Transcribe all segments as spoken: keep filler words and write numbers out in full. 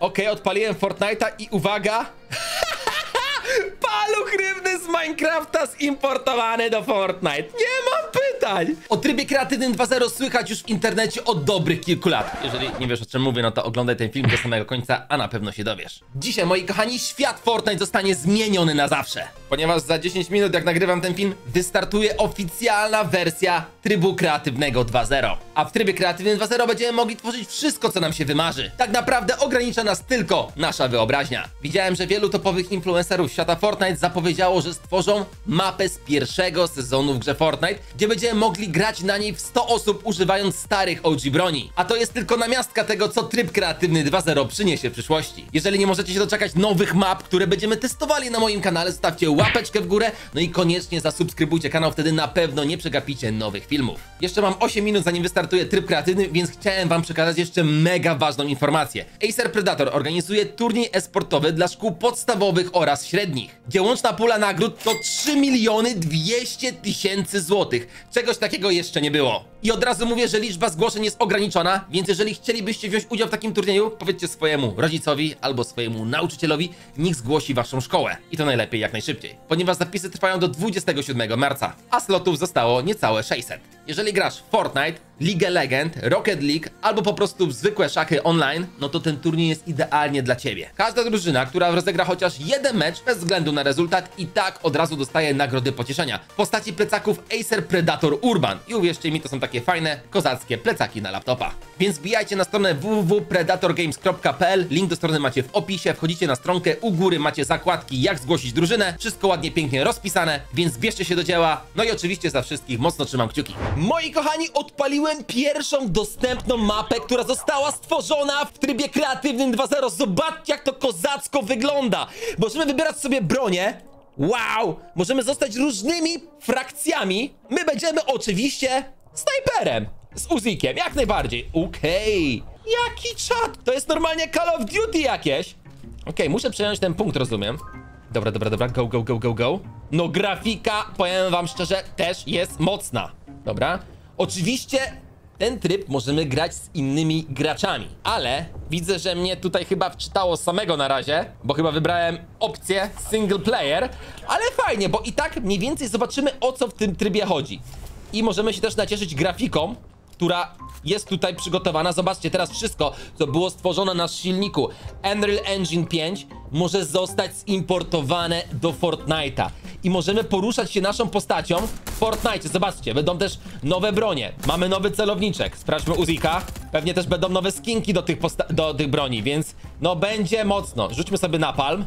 Okej, okay, odpaliłem Fortnite'a i uwaga! Paluch rybny z Minecrafta zimportowany do Fortnite. Nie mam pytań! O trybie kreatywnym dwa zero słychać już w internecie od dobrych kilku lat. Jeżeli nie wiesz, o czym mówię, no to oglądaj ten film do samego końca, a na pewno się dowiesz. Dzisiaj, moi kochani, świat Fortnite zostanie zmieniony na zawsze. Ponieważ za dziesięć minut, jak nagrywam ten film, wystartuje oficjalna wersja trybu kreatywnego dwa zero. A w trybie kreatywnym dwa zero będziemy mogli tworzyć wszystko, co nam się wymarzy. Tak naprawdę ogranicza nas tylko nasza wyobraźnia. Widziałem, że wielu topowych influencerów świata Fortnite zapowiedziało, że stworzą mapę z pierwszego sezonu w grze Fortnite, gdzie będziemy mogli grać na niej w sto osób, używając starych O G broni. A to jest tylko namiastka tego, co tryb kreatywny dwa zero przyniesie w przyszłości. Jeżeli nie możecie się doczekać nowych map, które będziemy testowali na moim kanale, zostawcie łapeczkę w górę, no i koniecznie zasubskrybujcie kanał, wtedy na pewno nie przegapicie nowych filmów. Jeszcze mam osiem minut, zanim wystartuje tryb kreatywny, więc chciałem wam przekazać jeszcze mega ważną informację. Acer Predator organizuje turniej e-sportowy dla szkół podstawowych oraz średnich, gdzie łączna pula nagród to trzy miliony dwieście tysięcy złotych. Czegoś takiego jeszcze nie było. I od razu mówię, że liczba zgłoszeń jest ograniczona, więc jeżeli chcielibyście wziąć udział w takim turnieju, powiedzcie swojemu rodzicowi albo swojemu nauczycielowi, niech zgłosi waszą szkołę. I to najlepiej jak najszybciej, ponieważ zapisy trwają do dwudziestego siódmego marca, a slotów zostało niecałe sześćset. Jeżeli grasz w Fortnite, League of Legends, Rocket League albo po prostu w zwykłe szachy online, no to ten turniej jest idealnie dla ciebie. Każda drużyna, która rozegra chociaż jeden mecz, bez względu na rezultat, i tak od razu dostaje nagrody pocieszenia w postaci plecaków Acer Predator Urban. I uwierzcie mi, to są takie fajne, kozackie plecaki na laptopa. Więc wbijajcie na stronę w w w kropka predator games kropka p l, link do strony macie w opisie, wchodzicie na stronkę, u góry macie zakładki jak zgłosić drużynę, wszystko ładnie, pięknie rozpisane, więc bierzcie się do dzieła, no i oczywiście za wszystkich mocno trzymam kciuki. Moi kochani, odpaliłem pierwszą dostępną mapę, która została stworzona w trybie kreatywnym dwa zero. Zobaczcie, jak to kozacko wygląda. Możemy wybierać sobie bronię. Wow! Możemy zostać różnymi frakcjami. My będziemy oczywiście snajperem z Uzikiem, jak najbardziej. Okej. Okay. Jaki czad? To jest normalnie Call of Duty jakieś. Okej, okay, muszę przejąć ten punkt, rozumiem. Dobra, dobra, dobra. Go, go, go, go, go. No grafika, powiem wam szczerze, też jest mocna. Dobra. Oczywiście ten tryb możemy grać z innymi graczami, ale widzę, że mnie tutaj chyba wczytało samego na razie, bo chyba wybrałem opcję single player, ale fajnie, bo i tak mniej więcej zobaczymy, o co w tym trybie chodzi. I możemy się też nacieszyć grafiką, która jest tutaj przygotowana. Zobaczcie, teraz wszystko, co było stworzone na silniku Unreal Engine pięć, może zostać zimportowane do Fortnite'a. I możemy poruszać się naszą postacią w Fortnite. Zobaczcie, będą też nowe bronie. Mamy nowy celowniczek. Sprawdźmy Uzika. Pewnie też będą nowe skinki do tych, do tych broni, więc no będzie mocno. Rzućmy sobie napalm.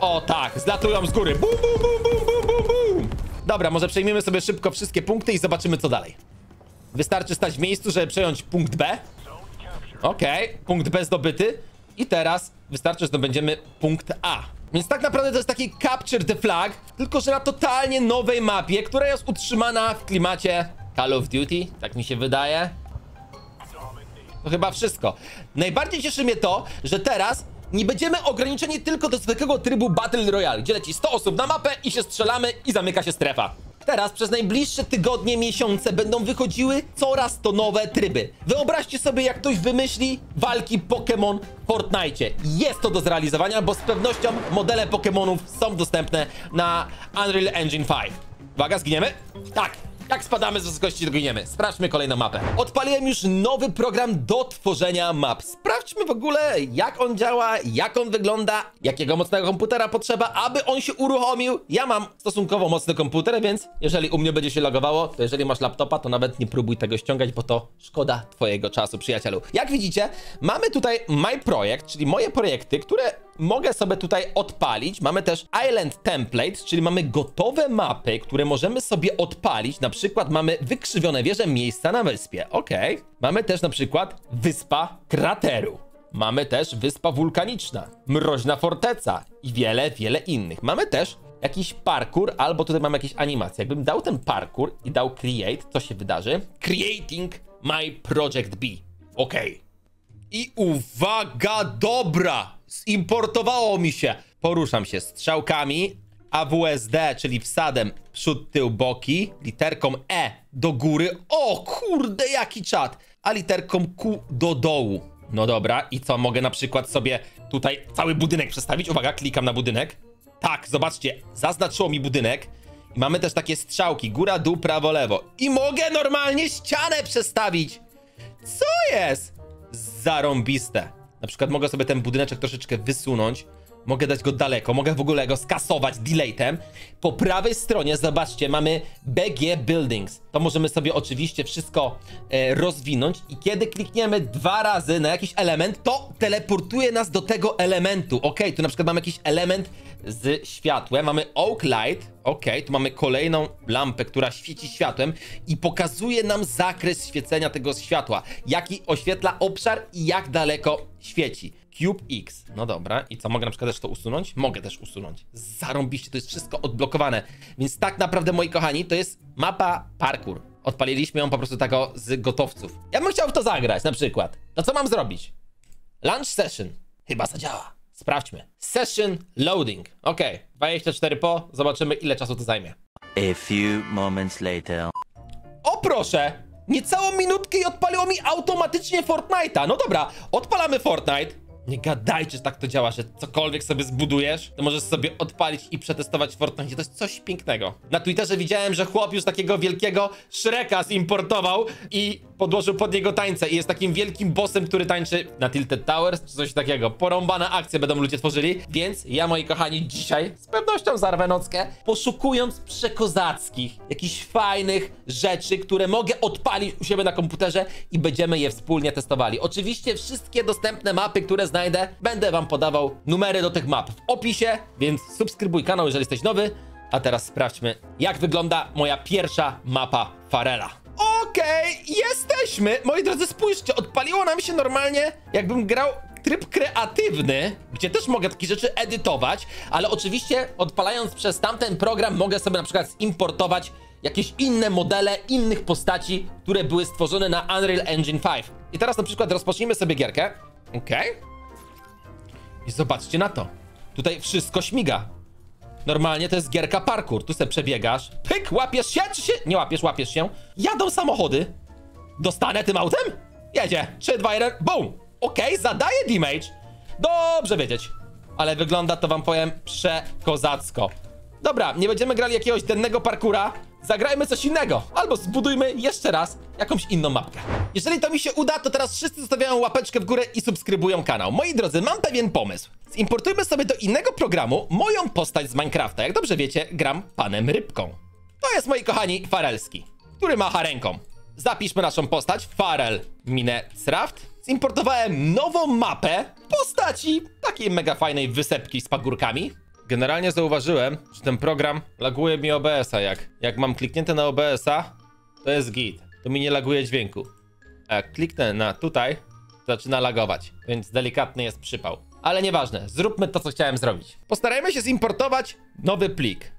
O tak, zlatują z góry. Bum, bum, bum, bum, bum, bum, bum. Dobra, może przejmiemy sobie szybko wszystkie punkty i zobaczymy, co dalej. Wystarczy stać w miejscu, żeby przejąć punkt B. Okej, okay, punkt B zdobyty. I teraz wystarczy, że zdobędziemy punkt A. Więc tak naprawdę to jest taki Capture the Flag, tylko że na totalnie nowej mapie, która jest utrzymana w klimacie Call of Duty, tak mi się wydaje. To chyba wszystko. Najbardziej cieszy mnie to, że teraz nie będziemy ograniczeni tylko do zwykłego trybu Battle Royale, gdzie leci sto osób na mapę i się strzelamy i zamyka się strefa. Teraz przez najbliższe tygodnie, miesiące będą wychodziły coraz to nowe tryby. Wyobraźcie sobie, jak ktoś wymyśli walki Pokémon w Fortnite. Jest to do zrealizowania, bo z pewnością modele Pokémonów są dostępne na Unreal Engine pięć. Uwaga, zginiemy? Tak! Jak spadamy z wysokości, to giniemy. Sprawdźmy kolejną mapę. Odpaliłem już nowy program do tworzenia map. Sprawdźmy w ogóle, jak on działa, jak on wygląda, jakiego mocnego komputera potrzeba, aby on się uruchomił. Ja mam stosunkowo mocny komputer, więc jeżeli u mnie będzie się logowało, to jeżeli masz laptopa, to nawet nie próbuj tego ściągać, bo to szkoda twojego czasu, przyjacielu. Jak widzicie, mamy tutaj My Project, czyli moje projekty, które mogę sobie tutaj odpalić. Mamy też Island Template, czyli mamy gotowe mapy, które możemy sobie odpalić. Na przykład mamy wykrzywione wieże, miejsca na wyspie. Okej. Okay. Mamy też na przykład wyspa krateru. Mamy też wyspa wulkaniczna, mroźna forteca i wiele, wiele innych. Mamy też jakiś parkour, albo tutaj mamy jakieś animacje. Jakbym dał ten parkour i dał create, co się wydarzy? Creating my project B. Okej. Okay. I uwaga, dobra! Zimportowało mi się. Poruszam się strzałkami, A W S D, czyli wsadem przód, tył, boki, literką E do góry. O kurde, jaki czad! A literką Q do dołu. No dobra, i co? Mogę na przykład sobie tutaj cały budynek przestawić. Uwaga, klikam na budynek. Tak, zobaczcie, zaznaczyło mi budynek. I mamy też takie strzałki, góra, dół, prawo, lewo. I mogę normalnie ścianę przestawić. Co jest? Zarąbiste. Na przykład mogę sobie ten budyneczek troszeczkę wysunąć. Mogę dać go daleko, mogę w ogóle go skasować delete'em. Po prawej stronie, zobaczcie, mamy B G Buildings. To możemy sobie oczywiście wszystko e, rozwinąć. I kiedy klikniemy dwa razy na jakiś element, to teleportuje nas do tego elementu. Ok, tu na przykład mamy jakiś element z światłem. Mamy Oak Light. Ok, tu mamy kolejną lampę, która świeci światłem i pokazuje nam zakres świecenia tego światła. Jaki oświetla obszar i jak daleko świeci. Cube X. No dobra. I co? Mogę na przykład też to usunąć? Mogę też usunąć. Zarąbiście. To jest wszystko odblokowane. Więc tak naprawdę, moi kochani, to jest mapa parkour. Odpaliliśmy ją po prostu tak o z gotowców. Ja bym chciał w to zagrać na przykład. To co mam zrobić? Launch session. Chyba zadziała. Sprawdźmy. Session loading. Ok. dwadzieścia cztery po. Zobaczymy, ile czasu to zajmie. A few moments later. O proszę! Niecałą minutkę i odpaliło mi automatycznie Fortnite'a. No dobra. Odpalamy Fortnite. Nie gadajcie, że tak to działa, że cokolwiek sobie zbudujesz, to możesz sobie odpalić i przetestować Fortnite. To jest coś pięknego. Na Twitterze widziałem, że chłop już takiego wielkiego Shreka zimportował i podłożył pod niego tańce i jest takim wielkim bossem, który tańczy na Tilted Towers czy coś takiego. Porąbana akcja będą ludzie tworzyli, więc ja, moi kochani, dzisiaj z pewnością zarwę nockę, poszukując przekozackich, jakichś fajnych rzeczy, które mogę odpalić u siebie na komputerze i będziemy je wspólnie testowali. Oczywiście wszystkie dostępne mapy, które znajdę, będę wam podawał numery do tych map w opisie, więc subskrybuj kanał, jeżeli jesteś nowy. A teraz sprawdźmy, jak wygląda moja pierwsza mapa Farella. Okej, okay, jesteśmy! Moi drodzy, spójrzcie, odpaliło nam się normalnie, jakbym grał tryb kreatywny, gdzie też mogę takie rzeczy edytować, ale oczywiście odpalając przez tamten program mogę sobie na przykład zimportować jakieś inne modele innych postaci, które były stworzone na Unreal Engine pięć. I teraz na przykład rozpocznijmy sobie gierkę. Okej. Okay. I zobaczcie na to. Tutaj wszystko śmiga. Normalnie to jest gierka parkour. Tu se przebiegasz. Pyk, łapiesz się, czy się... Nie łapiesz, łapiesz się. Jadą samochody. Dostanę tym autem? Jedzie. trzy, dwa, jeden, boom. Okej, okay, zadaję damage. Dobrze wiedzieć. Ale wygląda to, wam powiem, przekozacko. Dobra, nie będziemy grali jakiegoś dennego parkura. Zagrajmy coś innego. Albo zbudujmy jeszcze raz jakąś inną mapkę. Jeżeli to mi się uda, to teraz wszyscy zostawiają łapeczkę w górę i subskrybują kanał. Moi drodzy, mam pewien pomysł. Zimportujmy sobie do innego programu moją postać z Minecrafta. Jak dobrze wiecie, gram panem rybką. To jest, moi kochani, Farelski, który macha ręką. Zapiszmy naszą postać. Farell Minecraft. Zimportowałem nową mapę postaci takiej mega fajnej wysepki z pagórkami. Generalnie zauważyłem, że ten program laguje mi O B S-a. Jak, jak mam kliknięte na O B S-a, to jest git. To mi nie laguje dźwięku. A jak kliknę na tutaj, zaczyna lagować. Więc delikatny jest przypał. Ale nieważne, zróbmy to, co chciałem zrobić. Postarajmy się zimportować nowy plik.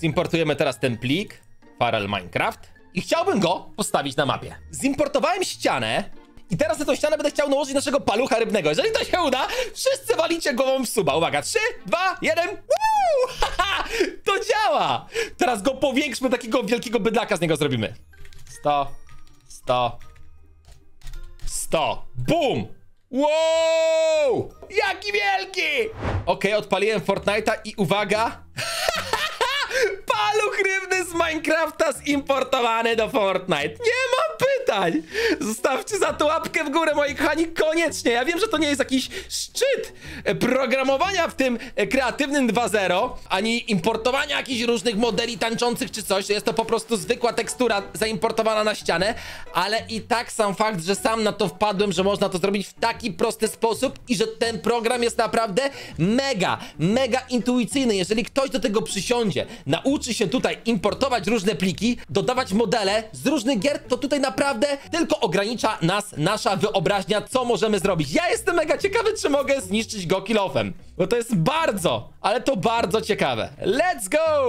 Zimportujemy teraz ten plik, Farell Minecraft. I chciałbym go postawić na mapie. Zimportowałem ścianę. I teraz na tą ścianę będę chciał nałożyć naszego palucha rybnego. Jeżeli to się uda, wszyscy walicie głową w suba. Uwaga, trzy, dwa, jeden. Woo! Haha, to działa! Teraz go powiększmy, takiego wielkiego bydlaka z niego zrobimy. sto, sto, sto. Bum! Wow! Jaki wielki! Okej, okay, odpaliłem Fortnite'a i uwaga... Paluch rybny z Minecrafta zimportowany do Fortnite. Nie mam pytań. Zostawcie za to łapkę w górę, moi kochani, koniecznie. Ja wiem, że to nie jest jakiś szczyt programowania w tym kreatywnym dwa zero, ani importowania jakichś różnych modeli tańczących czy coś. Jest to po prostu zwykła tekstura zaimportowana na ścianę, ale i tak sam fakt, że sam na to wpadłem, że można to zrobić w taki prosty sposób i że ten program jest naprawdę mega, mega intuicyjny. Jeżeli ktoś do tego przysiądzie, nauczy się tutaj importować różne pliki, dodawać modele z różnych gier, to tutaj naprawdę tylko ogranicza nas nasza wyobraźnia, co możemy zrobić. Ja jestem mega ciekawy, czy mogę zniszczyć go kill-offem, bo to jest bardzo, ale to bardzo ciekawe. Let's go!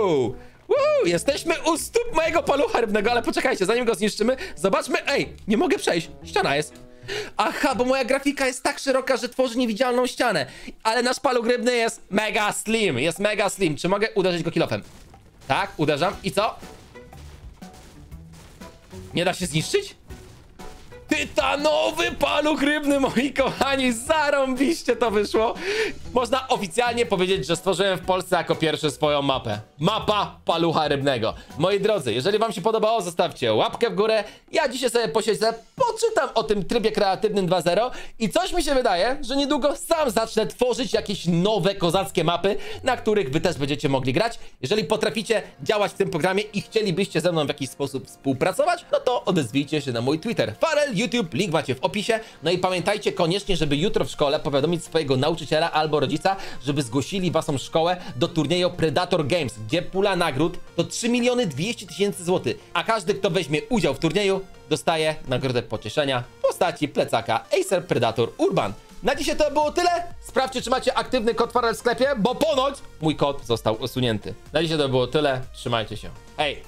Woo! Jesteśmy u stóp mojego palucha rybnego, ale poczekajcie, zanim go zniszczymy, zobaczmy... Ej, nie mogę przejść, ściana jest. Aha, bo moja grafika jest tak szeroka, że tworzy niewidzialną ścianę. Ale nasz paluch rybny jest mega slim, jest mega slim. Czy mogę uderzyć go kill-offem? Tak, uderzam. I co? Nie da się zniszczyć? tytanowy paluch rybny, moi kochani, zarąbiście to wyszło. Można oficjalnie powiedzieć, że stworzyłem w Polsce jako pierwszy swoją mapę. Mapa palucha rybnego. Moi drodzy, jeżeli wam się podobało, zostawcie łapkę w górę. Ja dzisiaj sobie posiedzę, poczytam o tym trybie kreatywnym dwa zero i coś mi się wydaje, że niedługo sam zacznę tworzyć jakieś nowe kozackie mapy, na których wy też będziecie mogli grać. Jeżeli potraficie działać w tym programie i chcielibyście ze mną w jakiś sposób współpracować, no to odezwijcie się na mój Twitter. Farell, YouTube, link macie w opisie. No i pamiętajcie koniecznie, żeby jutro w szkole powiadomić swojego nauczyciela albo rodzica, żeby zgłosili waszą szkołę do turnieju Predator Games, gdzie pula nagród to trzy miliony dwieście tysięcy złotych, a każdy, kto weźmie udział w turnieju, dostaje nagrodę pocieszenia w postaci plecaka Acer Predator Urban. Na dzisiaj to było tyle. Sprawdźcie, czy macie aktywny kod Farell w sklepie, bo ponoć mój kod został usunięty. Na dzisiaj to było tyle. Trzymajcie się. Hej!